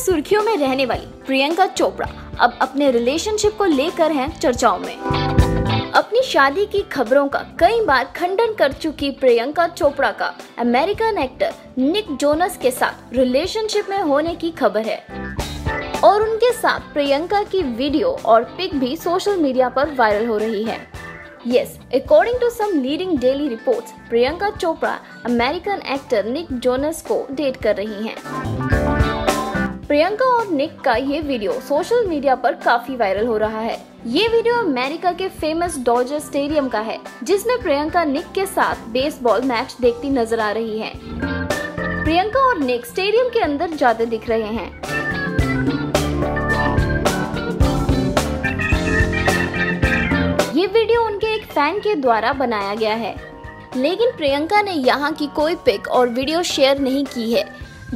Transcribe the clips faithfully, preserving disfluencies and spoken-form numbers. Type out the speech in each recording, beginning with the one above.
सुर्खियों में रहने वाली प्रियंका चोपड़ा अब अपने रिलेशनशिप को लेकर हैं चर्चाओं में। अपनी शादी की खबरों का कई बार खंडन कर चुकी प्रियंका चोपड़ा का अमेरिकन एक्टर निक जोनस के साथ रिलेशनशिप में होने की खबर है और उनके साथ प्रियंका की वीडियो और पिक भी सोशल मीडिया पर वायरल हो रही है। Yes, according to some leading daily reports, Priyanka Chopra American actor Nick Jonas को डेट कर रही हैं। प्रियंका और निक का ये वीडियो सोशल मीडिया पर काफी वायरल हो रहा है। ये वीडियो अमेरिका के फेमस डॉजर्स स्टेडियम का है, जिसमें प्रियंका निक के साथ बेसबॉल मैच देखती नजर आ रही है। प्रियंका और निक स्टेडियम के अंदर जाते दिख रहे हैं। ये वीडियो उनके एक फैन के द्वारा बनाया गया है, लेकिन प्रियंका ने यहाँ की कोई पिक और वीडियो शेयर नहीं की है।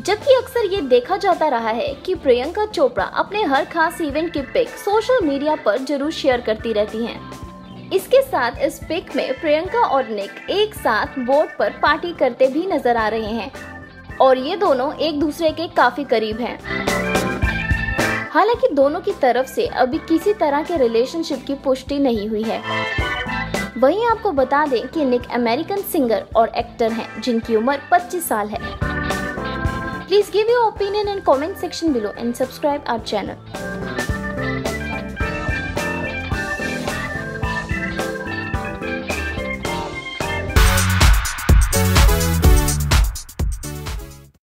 जबकि अक्सर ये देखा जाता रहा है कि प्रियंका चोपड़ा अपने हर खास इवेंट की पिक सोशल मीडिया पर जरूर शेयर करती रहती हैं। इसके साथ इस पिक में प्रियंका और निक एक साथ बोट पर पार्टी करते भी नजर आ रहे हैं और ये दोनों एक दूसरे के काफी करीब हैं। हालांकि दोनों की तरफ से अभी किसी तरह के रिलेशनशिप की पुष्टि नहीं हुई है। वहीं आपको बता दें कि निक अमेरिकन सिंगर और एक्टर हैं, जिनकी उम्र पच्चीस साल है। Please give your opinion in comment section below and subscribe our channel.